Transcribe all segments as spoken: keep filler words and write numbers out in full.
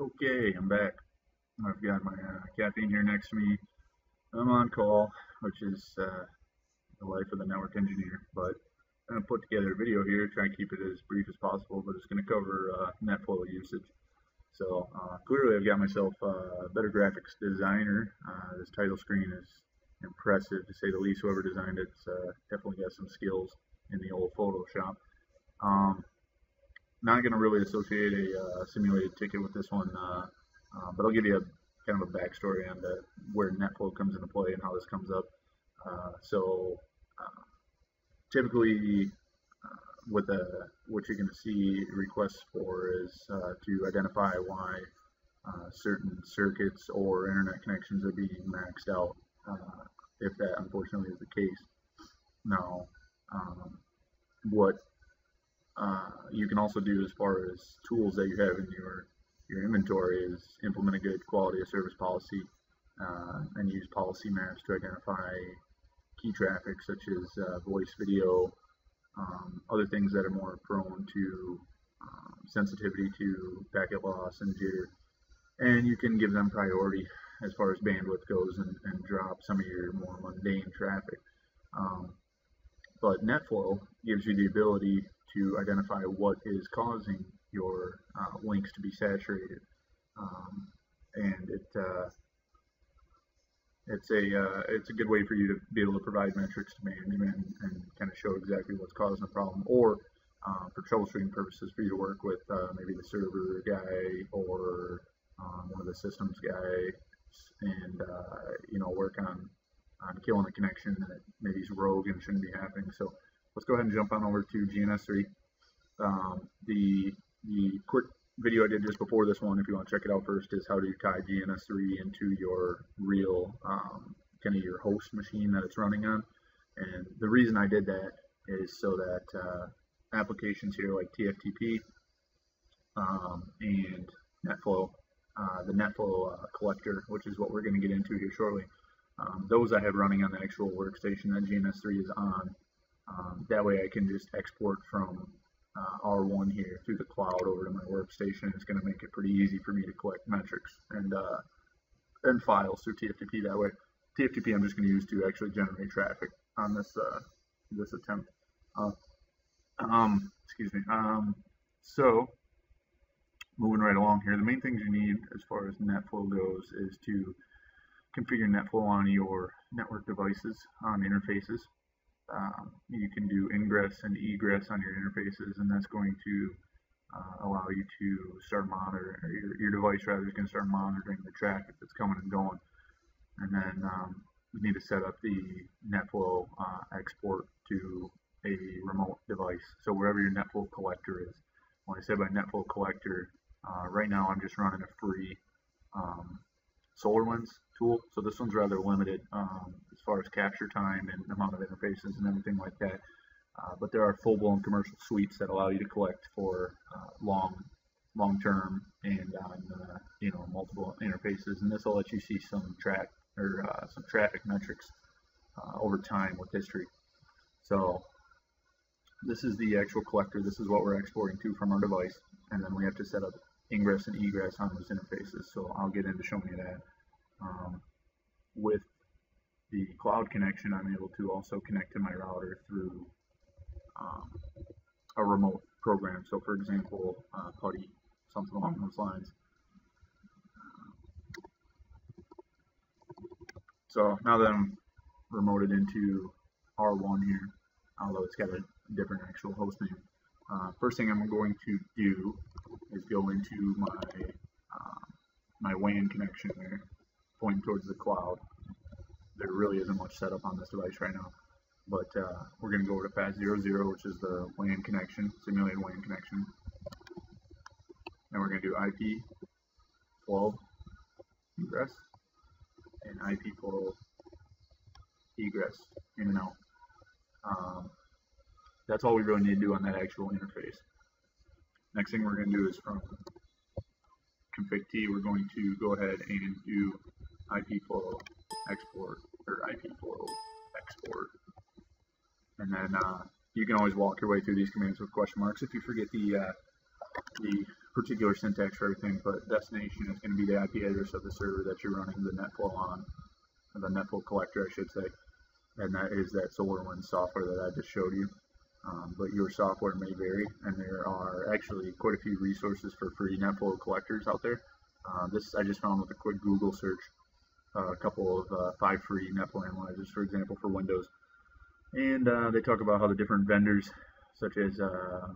Okay, I'm back. I've got my uh, caffeine here next to me. I'm on call, which is uh, the life of the network engineer, but I'm going to put together a video here, try and keep it as brief as possible, but it's going to cover uh, NetFlow usage. So uh, clearly I've got myself uh, a better graphics designer. Uh, this title screen is impressive, to say the least. Whoever designed it's uh, definitely got some skills in the old Photoshop. Um, Not going to really associate a uh, simulated ticket with this one, uh, uh, but I'll give you a kind of a backstory on the, where NetFlow comes into play and how this comes up. Uh, so uh, typically uh, with a, what you're going to see requests for is uh, to identify why uh, certain circuits or internet connections are being maxed out, uh, if that unfortunately is the case. Now, um, what Uh, you can also do as far as tools that you have in your your inventory is implement a good quality of service policy uh, and use policy maps to identify key traffic such as uh, voice, video, um, other things that are more prone to um, sensitivity to packet loss and jitter. And you can give them priority as far as bandwidth goes and, and drop some of your more mundane traffic. Um, but NetFlow gives you the ability to identify what is causing your uh, links to be saturated, um, and it uh, it's a uh, it's a good way for you to be able to provide metrics to management and, and kind of show exactly what's causing the problem, or uh, for troubleshooting purposes for you to work with uh, maybe the server guy or um, one of the systems guys, and uh, you know, work on on killing a connection that maybe is rogue and shouldn't be happening. So let's go ahead and jump on over to G N S three. Um, the, the quick video I did just before this one, if you want to check it out first, is how do you tie G N S three into your real, um, kind of your host machine that it's running on. And the reason I did that is so that uh, applications here like T F T P um, and NetFlow, uh, the NetFlow uh, collector, which is what we're going to get into here shortly, um, those I have running on the actual workstation that G N S three is on. Um, that way I can just export from uh, R one here through the cloud over to my workstation. It's going to make it pretty easy for me to collect metrics and uh, and files through T F T P that way. T F T P I'm just going to use to actually generate traffic on this uh, this attempt. Uh, um, excuse me. Um, so moving right along here, the main things you need as far as NetFlow goes is to configure NetFlow on your network devices, on interfaces. Um, you can do ingress and egress on your interfaces, and that's going to uh, allow you to start monitoring, or your, your device rather is going to start monitoring the traffic that's coming and going. And then um, you need to set up the NetFlow uh, export to a remote device, so wherever your NetFlow collector is. When I say by NetFlow collector, uh, right now I'm just running a free um, SolarWinds tool, so this one's rather limited um, as far as capture time and amount of interfaces and everything like that, uh, but there are full-blown commercial suites that allow you to collect for uh, long long-term and on uh, you know, multiple interfaces, and this will let you see some track or uh, some traffic metrics uh, over time with history. So this is the actual collector, this is what we're exporting to from our device, and then we have to set up ingress and egress on those interfaces, so I'll get into showing you that. Um, with the cloud connection, I'm able to also connect to my router through um, a remote program. So, for example, uh, PuTTY, something along those lines. So now that I'm remoted into R one here, although it's got a different actual host name, uh, first thing I'm going to do is go into my uh, my W A N connection there, pointing towards the cloud. There really isn't much setup on this device right now, but uh, we're going to go over to F A T zero zero, which is the W A N connection, simulated W A N connection, and we're going to do I P twelve ingress and I P twelve egress, in and out. Um, that's all we really need to do on that actual interface. Next thing we're going to do is from config T, we're going to go ahead and do I P flow export, or I P flow export. And then uh, you can always walk your way through these commands with question marks if you forget the, uh, the particular syntax for everything, but destination is going to be the I P address of the server that you're running the NetFlow on, or the NetFlow collector, I should say. And that is that SolarWinds software that I just showed you. Um, but your software may vary, and there are actually quite a few resources for free NetFlow collectors out there. Uh, this I just found with a quick Google search, uh, a couple of uh, five free NetFlow analyzers, for example, for Windows. And uh, they talk about how the different vendors, such as uh,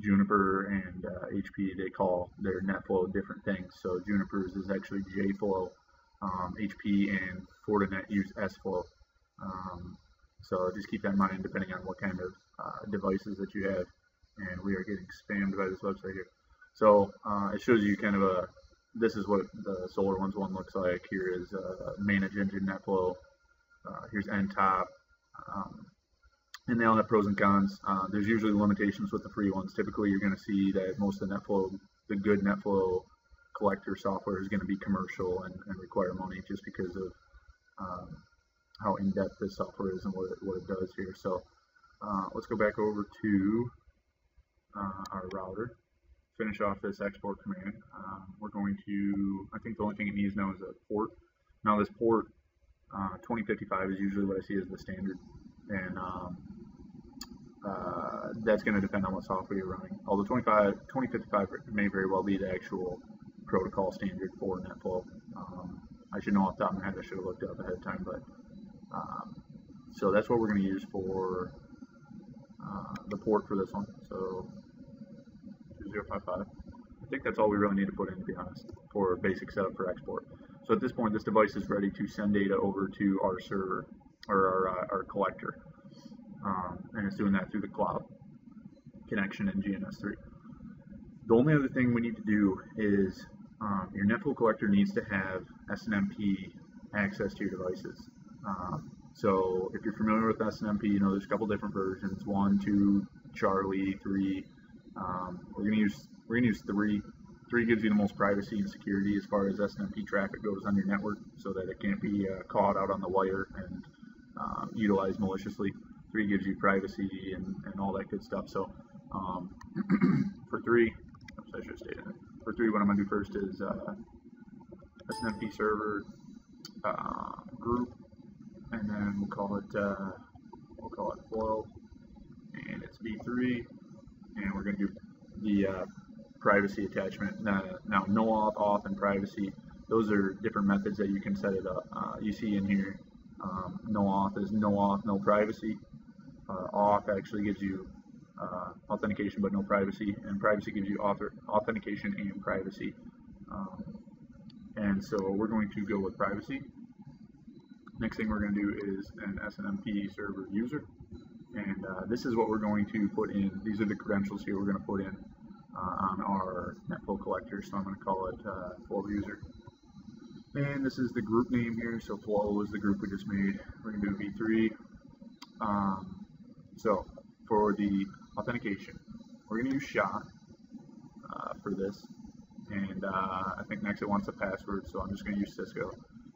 Juniper and uh, H P, they call their NetFlow different things. So Juniper's is actually JFlow, um, H P and Fortinet use SFlow. Um, so just keep that in mind depending on what kind of uh, devices that you have. And we are getting spammed by this website here. So uh, it shows you kind of a, this is what the SolarWinds one looks like. Here is uh, Manage Engine NetFlow. Uh, here's N top. Um, and they all have pros and cons. Uh, there's usually limitations with the free ones. Typically, you're going to see that most of the NetFlow, the good NetFlow collector software is going to be commercial and, and require money just because of um, how in-depth this software is and what it, what it does here. So uh, let's go back over to uh, our router, finish off this export command. Um, we're going to, I think the only thing it needs now is a port. Now this port, Uh, twenty fifty-five is usually what I see as the standard, and um, uh, that's going to depend on what software you're running. Although twenty-five, twenty fifty-five may very well be the actual protocol standard for NetFlow. Um, I should know off the top of my head, I should have looked it up ahead of time, but um, so that's what we're going to use for uh, the port for this one. So two zero five five. I think that's all we really need to put in, to be honest, for basic setup for export. So at this point, this device is ready to send data over to our server, or our, uh, our collector, um, and it's doing that through the cloud connection in G N S three. The only other thing we need to do is um, your NetFlow collector needs to have S N M P access to your devices. Um, so if you're familiar with S N M P, you know there's a couple different versions, one, two, Charlie, three. Um, we're going to use we're going to use three. Three gives you the most privacy and security as far as S N M P traffic goes on your network, so that it can't be uh, caught out on the wire and uh, utilized maliciously. Three gives you privacy and, and all that good stuff. So um, for three, oops, I should have stayed in it. For three, what I'm going to do first is uh, S N M P server uh, group, and then we'll call it uh, we'll call it flow, and it's V three, and we're going to do the uh, privacy attachment. Now, now no auth, auth, and privacy, those are different methods that you can set it up. Uh, you see in here, um, no auth is no auth, no privacy. Uh, auth actually gives you uh, authentication but no privacy, and privacy gives you author, authentication and privacy. Um, and so we're going to go with privacy. Next thing we're going to do is an S N M P server user, and uh, this is what we're going to put in. These are the credentials here we're going to put in Uh, on our NetFlow collector, so I'm going to call it uh, flow user. And this is the group name here, so flow is the group we just made. We're going to do V three. Um, so for the authentication, we're going to use S H A uh, for this, and uh, I think next it wants a password, so I'm just going to use Cisco.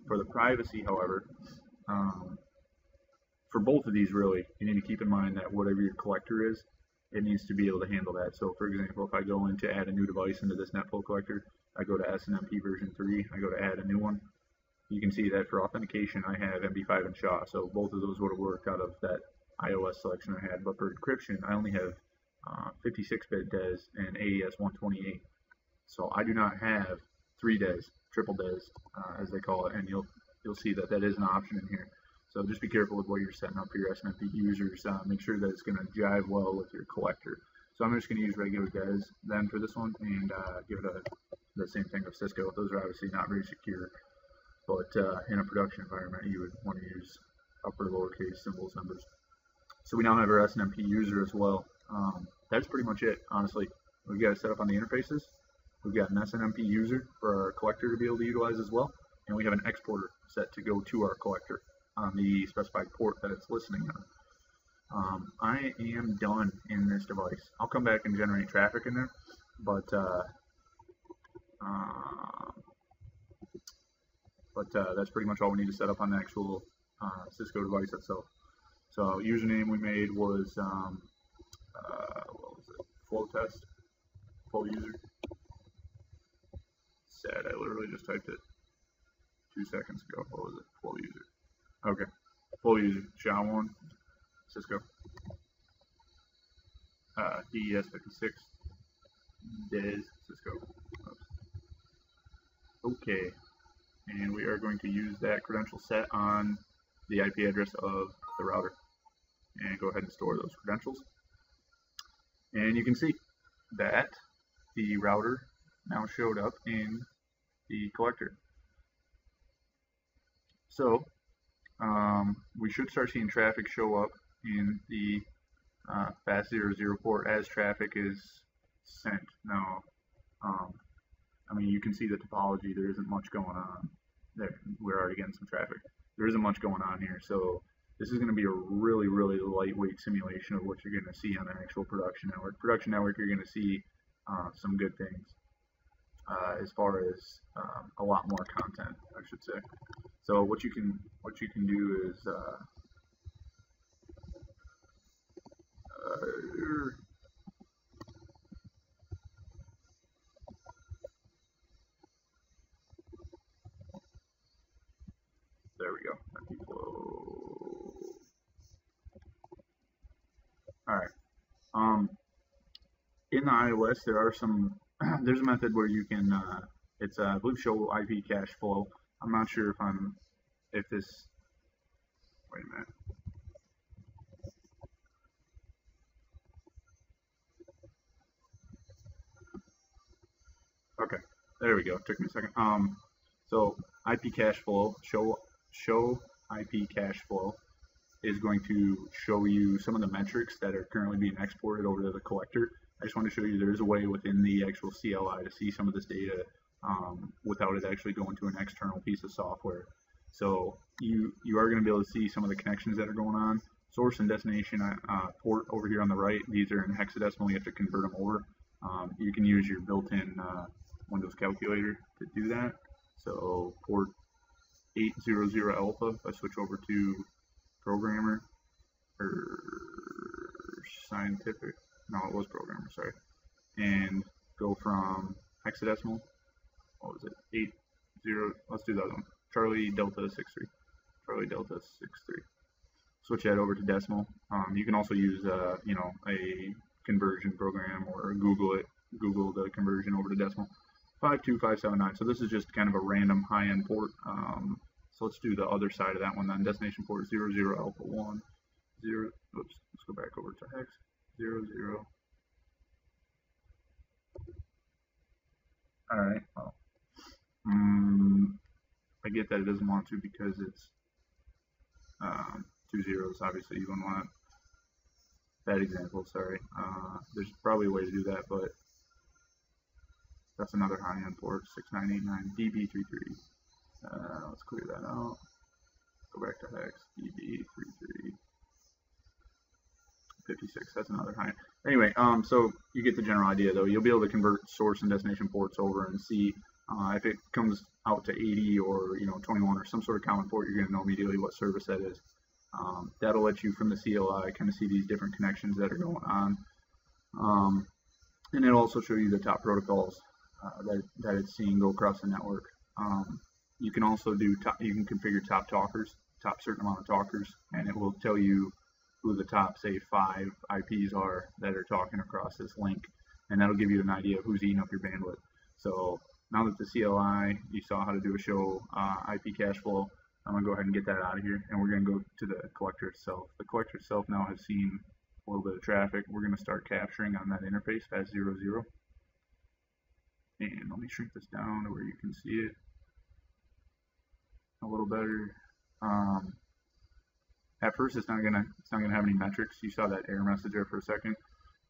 For the privacy, however, um, for both of these really, you need to keep in mind that whatever your collector is, it needs to be able to handle that. So for example, if I go in to add a new device into this NetFlow collector, I go to S N M P version three, I go to add a new one. You can see that for authentication, I have M B five and S H A, so both of those would have worked out of that iOS selection I had. But for encryption, I only have fifty-six bit uh, D E S and A E S one twenty-eight. So I do not have three D E S, triple D E S, uh, as they call it, and you'll you'll see that that is an option in here. So just be careful with what you're setting up for your S N M P users. Uh, make sure that it's going to jive well with your collector. So I'm just going to use regular D E S then for this one, and uh, give it a, the same thing with Cisco. Those are obviously not very secure, but uh, in a production environment, you would want to use upper lowercase symbols, numbers. So we now have our S N M P user as well. Um, that's pretty much it, honestly. We've got it set up on the interfaces. We've got an S N M P user for our collector to be able to utilize as well, and we have an exporter set to go to our collector on the specified port that it's listening on. Um, I am done in this device. I'll come back and generate traffic in there, but uh, uh, but uh, that's pretty much all we need to set up on the actual uh, Cisco device itself. So username we made was um, uh, what was it? Flow test, flow user, said. I literally just typed it two seconds ago. What was it? Full user. Okay. Full user. SHA one. Cisco. Uh, D E S fifty-six. D E S. Cisco. Oops. Okay. And we are going to use that credential set on the I P address of the router. And go ahead and store those credentials. And you can see that the router now showed up in the collector. So um, we should start seeing traffic show up in the uh, F A S zero zero port as traffic is sent. Now, um, I mean, you can see the topology. There isn't much going on there. We're already getting some traffic. There isn't much going on here. So this is going to be a really, really lightweight simulation of what you're going to see on the actual production network. Production network, you're going to see uh, some good things uh, as far as um, a lot more content, I should say. So what you can what you can do is uh, uh, there we go. All right. Um, in the iOS, there are some. There's a method where you can. Uh, it's uh, I believe show I P cache flow. I'm not sure if I'm. If this. Wait a minute. Okay. There we go. Took me a second. Um. So I P cache flow show show I P cache flow is going to show you some of the metrics that are currently being exported over to the collector. I just want to show you there is a way within the actual C L I to see some of this data um, without it actually going to an external piece of software. So you you are going to be able to see some of the connections that are going on. Source and destination uh, port over here on the right. These are in hexadecimal. You have to convert them over. Um, you can use your built-in uh, Windows calculator to do that. So port eight hundred alpha. If I switch over to Programmer or scientific, no, it was programmer, sorry, and go from hexadecimal, what was it, eight zero, let's do that one, Charlie Delta six three, Charlie Delta six three, switch that over to decimal. Um, you can also use, uh, you know, a conversion program or Google it, Google the conversion over to decimal, five two five seven nine, so this is just kind of a random high-end port. Um, So let's do the other side of that one then. Destination port zero zero alpha one zero. Oops. Let's go back over to hex zero zero. All right. Well, um, I get that it doesn't want to because it's um, two zeros. Obviously, you wouldn't want it. Bad example. Sorry. Uh, there's probably a way to do that, but that's another high-end port six nine eight nine D B three three. Uh, let's clear that out. Go back to hex D B three three five six. That's another high. Anyway, um, so you get the general idea though. You'll be able to convert source and destination ports over and see uh, if it comes out to eighty or you know twenty-one or some sort of common port. You're going to know immediately what service that is. Um, that'll let you from the C L I kind of see these different connections that are going on, um, and it'll also show you the top protocols uh, that that it's seeing go across the network. Um, You can also do, top, you can configure top talkers, top certain amount of talkers, and it will tell you who the top, say, five I Ps are that are talking across this link, and that'll give you an idea of who's eating up your bandwidth. So now that the C L I, you saw how to do a show uh, I P cache flow, I'm going to go ahead and get that out of here, and we're going to go to the collector itself. The collector itself now has seen a little bit of traffic. We're going to start capturing on that interface, F A S zero zero. And let me shrink this down to where you can see it a little better. Um, at first, it's not gonna it's not gonna have any metrics. You saw that error message there for a second.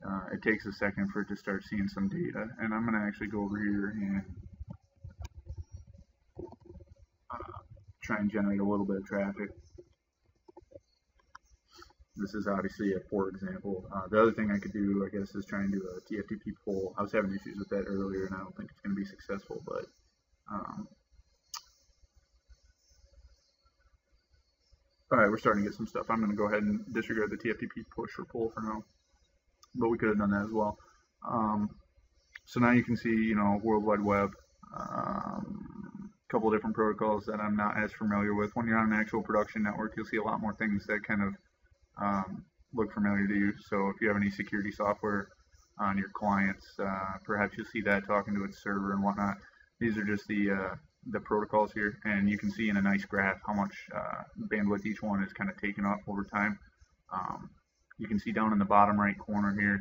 Uh, it takes a second for it to start seeing some data. And I'm gonna actually go over here and uh, try and generate a little bit of traffic. This is obviously a poor example. Uh, the other thing I could do, I guess, is try and do a T F T P poll. I was having issues with that earlier, and I don't think it's gonna be successful. But um, all right, we're starting to get some stuff. I'm going to go ahead and disregard the T F T P push or pull for now, but we could have done that as well. Um, so now you can see, you know, World Wide Web, um, a couple of different protocols that I'm not as familiar with. When you're on an actual production network, you'll see a lot more things that kind of um, look familiar to you. So if you have any security software on your clients, uh, perhaps you'll see that talking to its server and whatnot. These are just the uh, the protocols here, and you can see in a nice graph how much uh, bandwidth each one is kind of taken up over time. Um, you can see down in the bottom right corner here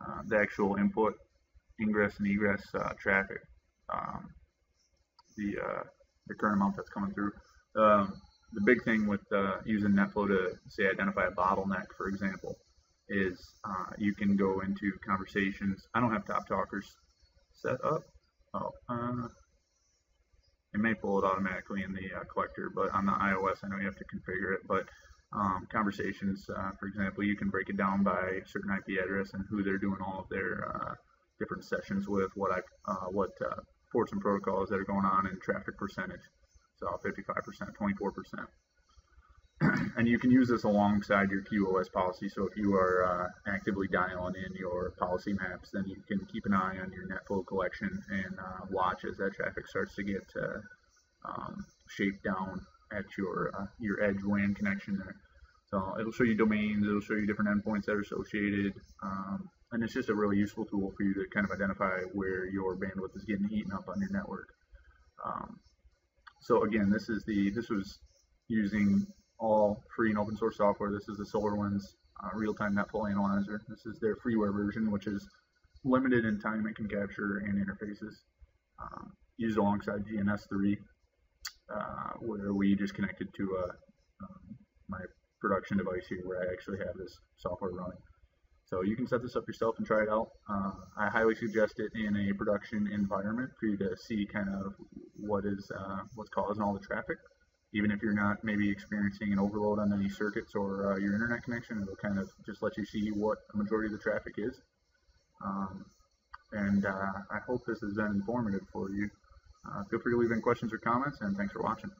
uh, the actual input, ingress and egress uh, traffic, um, the uh, the current amount that's coming through. Um, the big thing with uh, using NetFlow to say identify a bottleneck, for example, is uh, you can go into conversations. I don't have top talkers set up. Oh, uh, it may pull it automatically in the uh, collector, but on the iOS, I know you have to configure it. But um, conversations, uh, for example, you can break it down by a certain I P address and who they're doing all of their uh, different sessions with, what I, uh, what uh, ports and protocols that are going on, and traffic percentage. So fifty-five percent, twenty-four percent. And you can use this alongside your Q O S policy. So if you are uh, actively dialing in your policy maps, then you can keep an eye on your NetFlow collection and uh, watch as that traffic starts to get uh, um, shaped down at your uh, your edge W A N connection there. So it'll show you domains, it'll show you different endpoints that are associated, um, and it's just a really useful tool for you to kind of identify where your bandwidth is getting eaten up on your network. Um, so again, this is the this was using all free and open source software. This is the SolarWinds uh, real-time NetFlow analyzer. This is their freeware version, which is limited in time it can capture and interfaces. Um, used alongside G N S three, uh, where we just connected to a, um, my production device here, where I actually have this software running. So you can set this up yourself and try it out. Uh, I highly suggest it in a production environment for you to see kind of what is uh, what's causing all the traffic. Even if you're not maybe experiencing an overload on any circuits or uh, your internet connection, it'll kind of just let you see what the majority of the traffic is. Um, and uh, I hope this has been informative for you. Uh, feel free to leave any questions or comments, and thanks for watching.